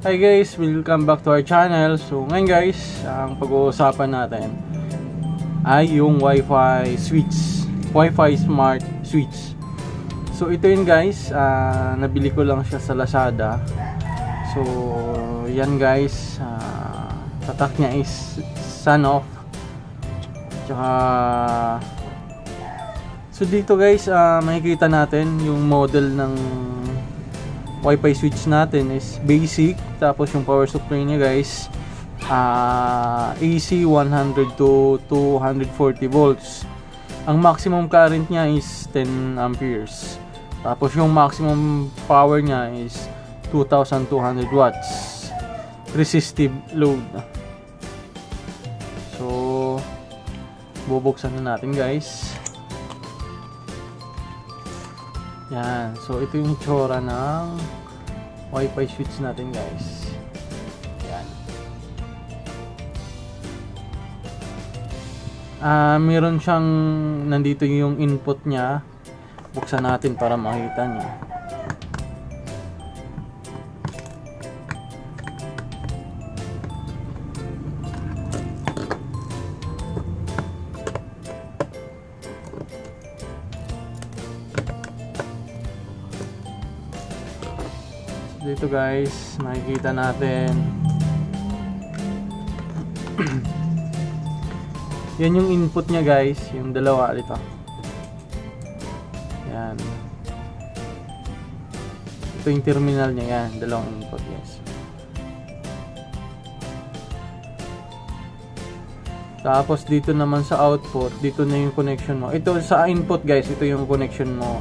Hi guys, welcome back to our channel. So ngayon guys, ang pag-uusapan natin ay yung Wi-Fi switch, Wi-Fi smart switch. So ito yun guys, nabili ko lang siya sa Lazada. So yan guys, tatak niya is Sonoff. Tsaka so dito guys, makikita natin yung model ng Wi-Fi switch natin is basic, tapos yung power supply niya guys AC 100 to 240 volts. Ang maximum current niya is 10 amperes. Tapos yung maximum power niya is 2200 watts. Resistive load. So bubuksan na natin guys. Yan. So, ito yung itsura ng Wi-Fi switch natin, guys. Yan. Meron siyang, nandito yung input niya. Buksan natin para makita niya. Dito guys, makikita natin yan yung input nya guys, yung dalawa dito. Yan, ito yung terminal nya, yan, dalawang input guys. Tapos dito naman sa output, dito na yung connection mo. Ito sa input guys, ito yung connection mo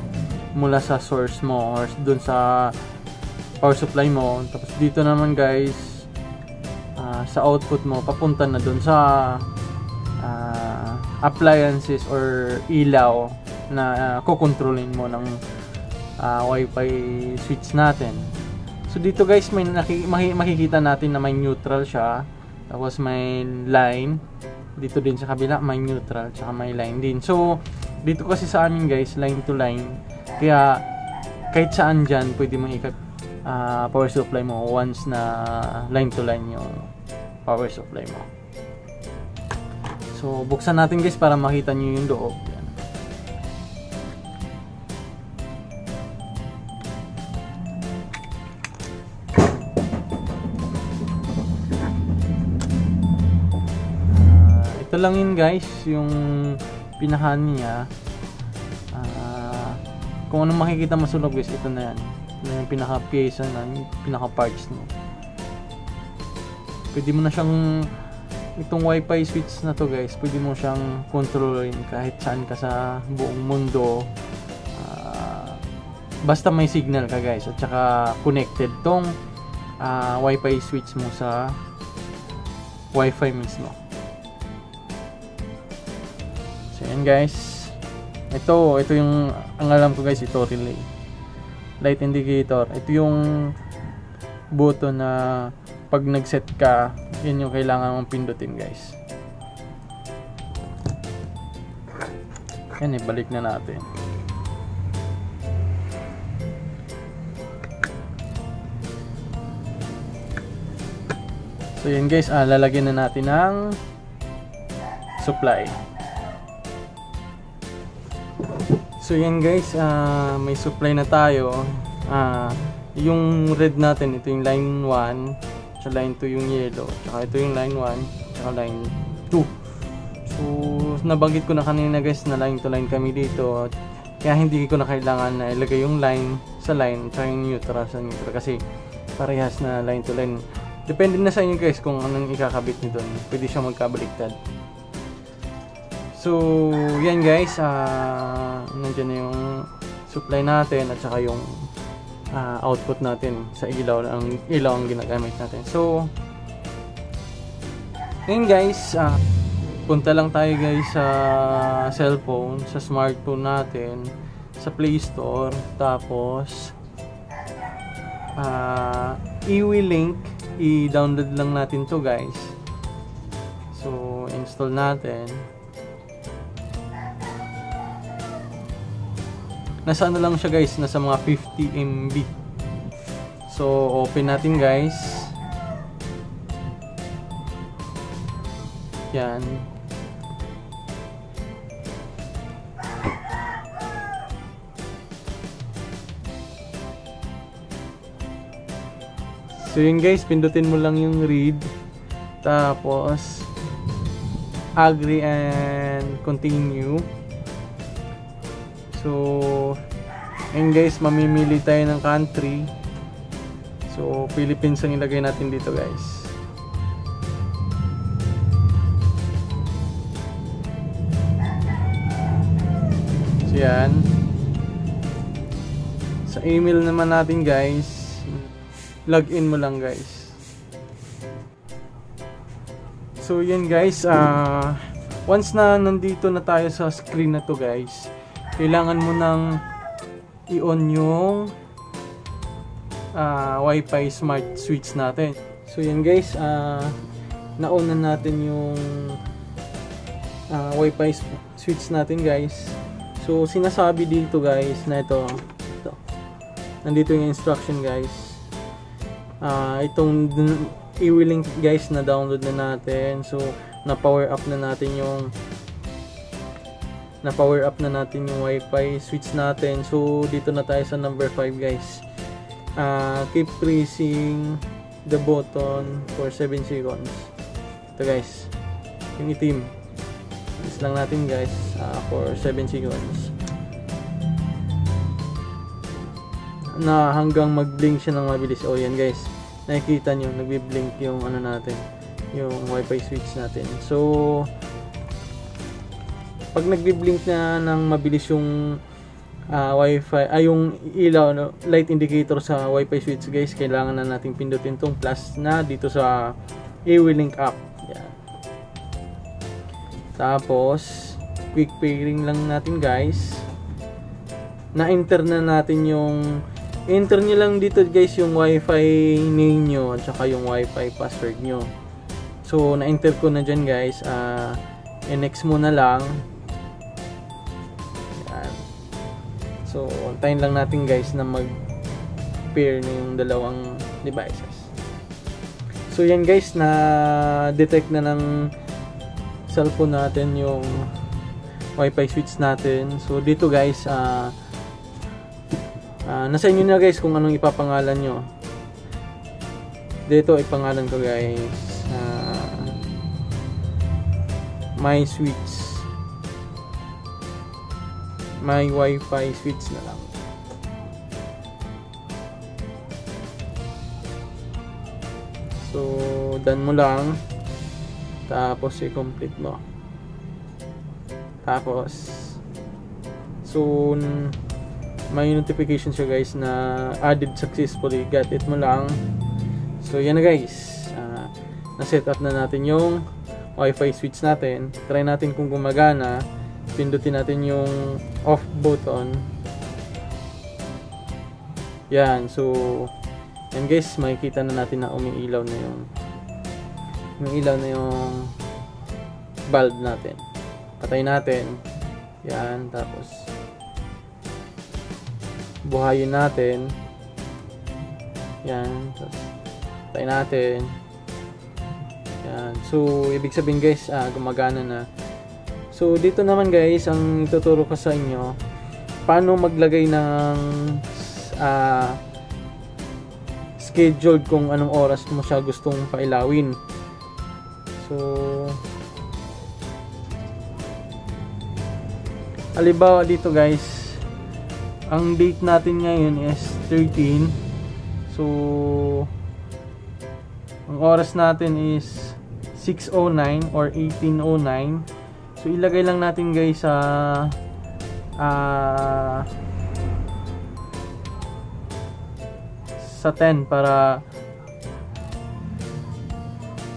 mula sa source mo or dun sa power supply mo. Tapos dito naman guys, sa output mo papunta na dun sa appliances or ilaw na kukontrolin mo ng Wi-Fi switch natin. So dito guys, may makikita natin na may neutral siya, tapos may line dito din sa kabila, may neutral tsaka may line din. So dito kasi sa amin guys, line to line, kaya kahit saan dyan pwede mong power supply mo once na line to line yung power supply mo. So buksan natin guys para makita nyo yung loob. Yan. Ito lang yun guys, yung pinahan niya. Kung anong makikita masunog guys, ito na yan na yung pinaka-piesa na yung pinaka-parts mo. Pwede mo na siyang, itong Wi-Fi switch na to guys, pwede mo siyang kontrolin kahit saan ka sa buong mundo, basta may signal ka guys, at saka connected tong Wi-Fi switch mo sa Wi-Fi mismo. So yan guys, ito yung ang alam ko guys, ito relay, light indicator. Ito yung button na pag nag-set ka, yun yung kailangan mong pindutin guys. Yan, ibalik na natin. So yun guys, lalagyan na natin ng supply. So yan guys, may supply na tayo. Yung red natin, ito yung line 1, tsaka line 2 yung yellow, tsaka ito yung line 1, tsaka line 2. So nabanggit ko na kanina guys na line to line kami dito, kaya hindi ko na kailangan na ilagay yung line sa line, tsaka yung neutral sa neutral, kasi parehas na line to line. Depende na sa inyo guys kung anong ikakabit nito, pwede siya magkabaliktad. So yan guys, nandiyan na yung supply natin at saka yung output natin sa ilaw, ang ilaw ang ginagamit natin. So yun guys, punta lang tayo guys sa cellphone, sa smartphone natin, sa Play Store, tapos EWeLink, i-download lang natin to guys. So install natin. Nasa ano lang siya guys, nasa mga 50 MB. So open natin guys. dyan. So yun guys, pindutin mo lang yung read, tapos agree and continue. So and guys, mamimili tayo ng country. So Philippines ang ilagay natin dito guys. So yan. Sa email naman natin guys, login mo lang guys. So yan guys, once na nandito na tayo sa screen na to guys, kailangan mo nang i-on yung Wi-Fi smart switch natin. So yan guys, na-on na natin yung Wi-Fi switch natin guys. So sinasabi dito guys na ito. Nandito yung instruction guys. Itong EWeLink guys na download na natin. So na power up na natin yung Wi-Fi switch natin. So dito na tayo sa number 5 guys. Keep pressing the button for 7 seconds. Ito guys, yung itim. Press lang natin guys for 7 seconds. Na hanggang mag-blink siya ng mabilis. O yan guys. Nakikita nyo, nagbi-blink yung ano natin, yung Wi-Fi switch natin. So pag nagbi-blink na ng mabilis yung Wi-Fi, yung ilaw, no, light indicator sa Wi-Fi switch guys, kailangan na nating pindutin tong plus na dito sa EWeLink app. Yan. Tapos quick pairing lang natin guys. Na-enter na natin yung enter nyo lang dito guys yung Wi-Fi name nyo at saka yung Wi-Fi password nyo. So na-enter ko na dyan guys. Next muna lang. Yan. So antayin lang natin guys na mag pair na yung dalawang devices. So yan guys, na detect na ng cellphone natin yung Wi-Fi switch natin. So dito guys, nasa inyo na guys kung anong ipapangalan nyo. Dito ipangalan ko guys my switch, my Wi-Fi switch na lang. So done mo lang, tapos i-complete mo. Tapos soon may notification siya guys na added successfully. Got it mo lang. So yan na guys, na-set up na natin yung Wi-Fi switch natin. Try natin kung gumagana. Pindutin natin yung off button. Yan. So yan guys, makikita na natin na umiilaw na yung bulb natin. Patay natin. Yan. Tapos buhayin natin. Yan. Tapos tayo natin. Yan. So ibig sabihin guys, gumagana na. So dito naman guys, ang ituturo ko sa inyo paano maglagay ng scheduled kung anong oras mo siya gustong pailawin. So halimbawa dito guys, ang date natin ngayon is 13. So ang oras natin is 6:09 or 18:09. So ilagay lang natin guys sa sa 10 para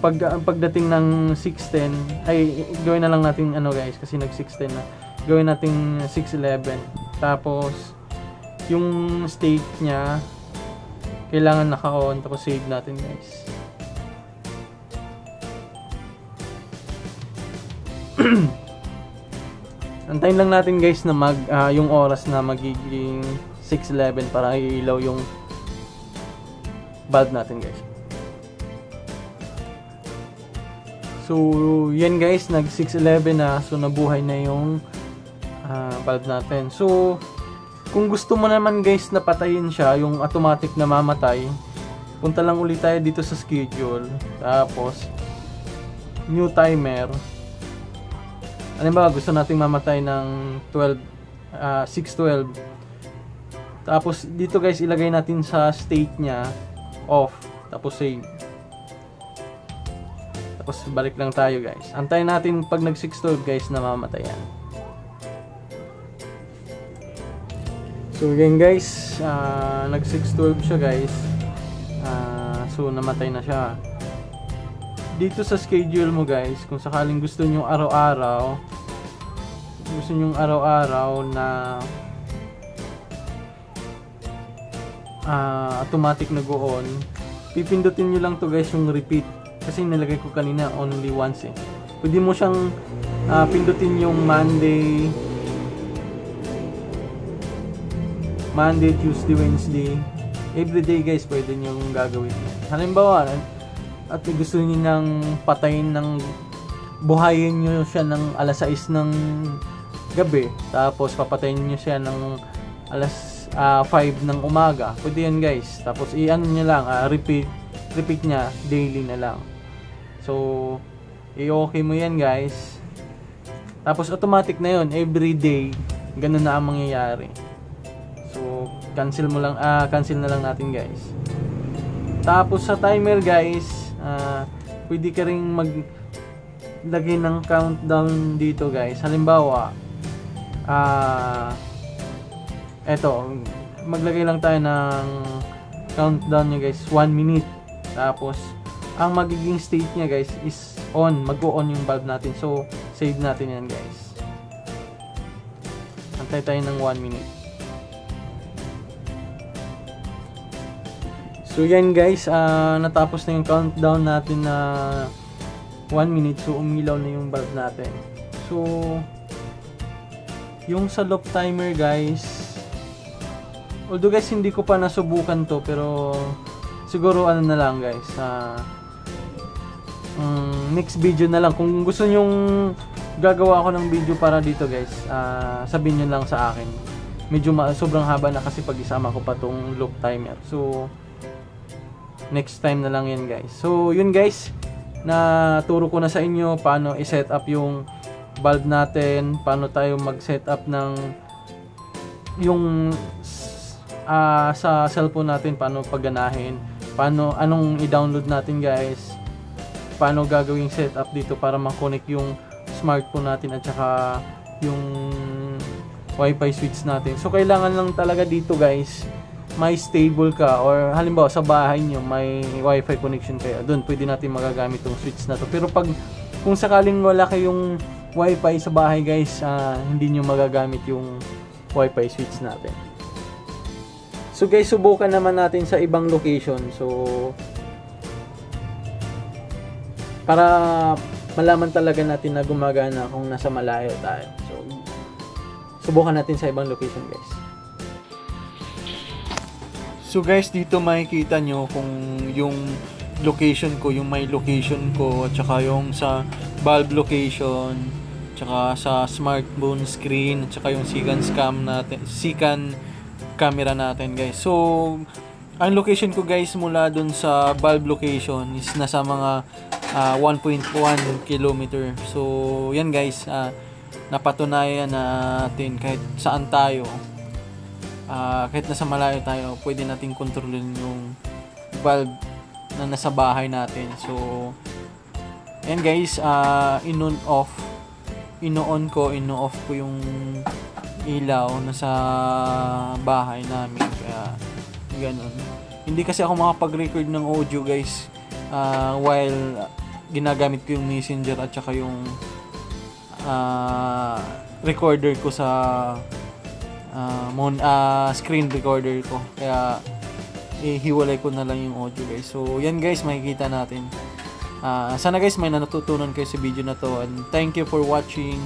pagdating ng 6:10 ay gawin na lang natin ano guys, kasi nag 6:10 na. Gawin natin 6:11. Tapos yung state niya kailangan naka-on, tapos save natin guys. Antayin lang natin guys na yung oras na magiging 6:11 para iilaw yung bulb natin guys. So yan guys, nag 611 na, so nabuhay na yung bulb natin. So kung gusto mo naman guys na patayin siya, yung automatic na mamatay, punta lang ulit tayo dito sa schedule, tapos new timer. Halimbawa gusto nating mamatay ng 612. Tapos dito guys ilagay natin sa state niya off, tapos save. Tapos balik lang tayo guys. Antayin natin pag nag 612 guys na mamatay yan. So again guys, nag 612 siya guys. So namatay na siya. Dito sa schedule mo guys, kung sakaling gusto niyo araw-araw, na automatic na go on, pipindutin niyo lang to guys yung repeat. Kasi nilagay ko kanina only once eh. Pwede mo siyang pindutin yung Monday, Tuesday, Wednesday, everyday guys pwede nyo gagawin. Halimbawa at gusto niyo nang patayin ng buhayin nyo siya ng alas 6 ng gabi, tapos papatayin nyo siya ng alas 5 ng umaga, pwede yan guys. Tapos i-ano nyo lang, repeat nya daily na lang. So, i-okay mo yan guys. Tapos automatic na yun, every day ganun na ang mangyayari. So, cancel na lang natin guys. Tapos sa timer guys, pwede ka ring maglagay ng countdown dito guys. Halimbawa, eto, maglagay lang tayo ng countdown niya guys, 1 minute. Tapos ang magiging state niya guys is on, mag-o-on yung bulb natin. So save natin yan guys. Antay tayo ng 1 minute. So yan guys, natapos na yung countdown natin na 1 minute. So umilaw na yung bulb natin. So yung sa loop timer guys, although guys hindi ko pa nasubukan to, pero siguro ano na lang guys, next video na lang. Kung gusto nyo gagawa ako ng video para dito guys, sabihin nyo lang sa akin. Medyo sobrang haba na kasi pag isama ko pa tong loop timer. So next time na lang yan guys. So yun guys, naturo ko na sa inyo paano i-set up yung bulb natin, paano tayo mag-set up ng yung sa cellphone natin, paano pagganahin, paano anong i-download natin guys, paano gagawing setup dito para ma-connect yung smartphone natin at saka yung wifi switch natin. So kailangan lang talaga dito guys may stable ka, or halimbawa sa bahay nyo may wifi connection kayo, doon pwede natin magagamit yung switch na to. Pero pag kung sakaling wala kayong wifi sa bahay guys, hindi nyo magagamit yung wifi switch natin. So guys, subukan naman natin sa ibang location. So para malaman talaga natin na gumagana kung nasa malayo tayo. So subukan natin sa ibang location guys. So guys, dito makikita nyo kung yung location ko, yung may location ko, at saka yung sa bulb location, at saka sa smartphone screen, at saka yung Sikan camera natin guys. So ang location ko guys mula dun sa bulb location is nasa mga 1.1 km. So yan guys, napatunayan natin kahit saan tayo, kahit nasa malayo tayo, pwede nating kontrolin yung bulb na nasa bahay natin. So yan guys, ino-on ko yung ilaw na sa bahay namin, kaya ganun. Hindi kasi ako makapag-record ng audio guys while ginagamit ko yung messenger at saka yung recorder ko sa screen recorder ko, kaya hiwalay ko na lang yung audio guys. So yan guys, makikita natin. Sana guys may natutunan kayo sa video na to, and thank you for watching.